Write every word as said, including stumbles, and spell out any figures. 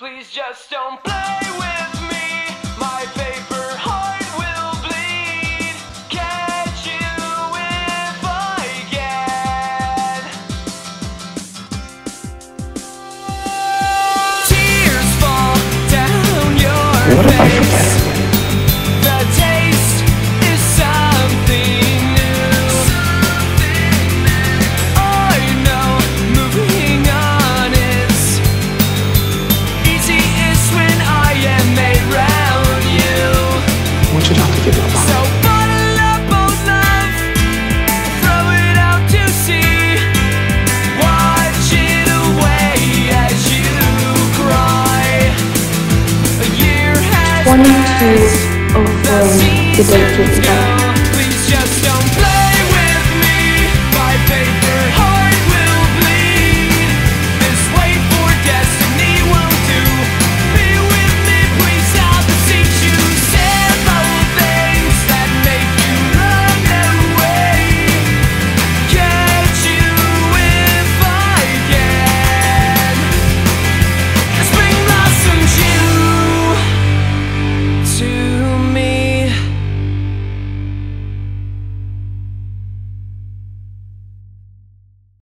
Please just don't play with me, my paper heart will bleed. Catch you if I can. Tears fall down your face. The taste is something new. Something new. I know moving on is not to give up on. So bottle up old love, throw it out to sea. Watch it away as you cry. A year has passed, the seasons go. Please just